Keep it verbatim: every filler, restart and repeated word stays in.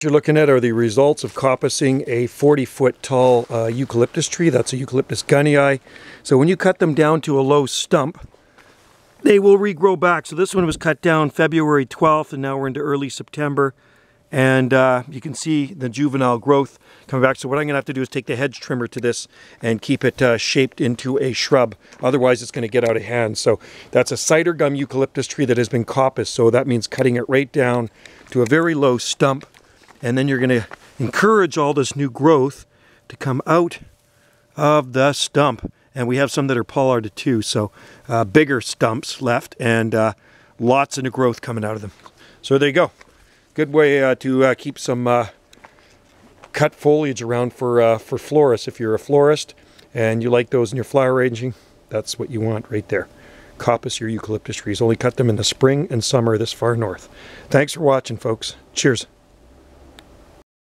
What you're looking at are the results of coppicing a forty foot tall uh, eucalyptus tree. That's a Eucalyptus gunnii. So when you cut them down to a low stump, they will regrow back. So this one was cut down February twelfth, and now we're into early September. And uh, you can see the juvenile growth coming back. So what I'm going to have to do is take the hedge trimmer to this and keep it uh, shaped into a shrub. Otherwise, it's going to get out of hand. So that's a cider gum eucalyptus tree that has been coppiced. So that means cutting it right down to a very low stump. And then you're going to encourage all this new growth to come out of the stump. And we have some that are pollarded too. So uh, bigger stumps left and uh, lots of new growth coming out of them. So there you go. Good way uh, to uh, keep some uh, cut foliage around for uh, for florists. If you're a florist and you like those in your flower arranging, that's what you want right there. Coppice your eucalyptus trees. Only cut them in the spring and summer this far north. Thanks for watching, folks. Cheers.